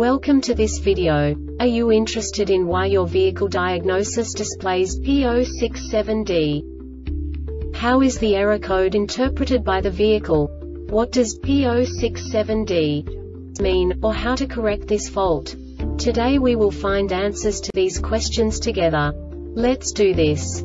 Welcome to this video. Are you interested in why your vehicle diagnosis displays P067D? How is the error code interpreted by the vehicle? What does P067D mean, or how to correct this fault? Today we will find answers to these questions together. Let's do this.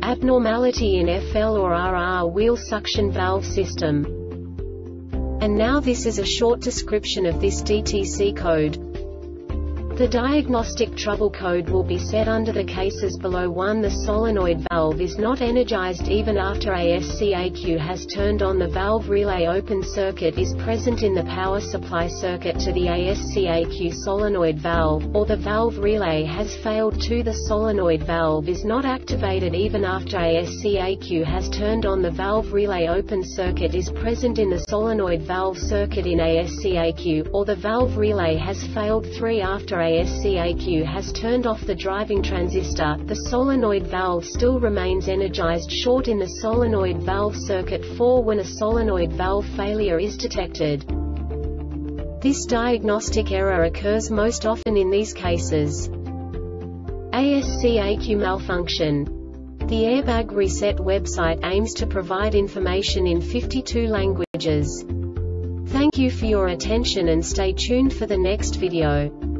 abnormality in FL or RR wheel suction valve system. And now this is a short description of this DTC code. The diagnostic trouble code will be set under the cases below. 1. The solenoid valve is not energized even after ASCAQ has turned on. The valve relay open circuit is present in the power supply circuit to the ASCAQ solenoid valve, or the valve relay has failed. 2. The solenoid valve is not activated even after ASCAQ has turned on. The valve relay open circuit is present in the solenoid valve circuit in ASCAQ, or the valve relay has failed. 3. After ASCAQ has turned off the driving transistor, the solenoid valve still remains energized. Short in the solenoid valve circuit. 4. When a solenoid valve failure is detected. This diagnostic error occurs most often in these cases: ASCAQ malfunction. The Airbag Reset website aims to provide information in 52 languages. Thank you for your attention and stay tuned for the next video.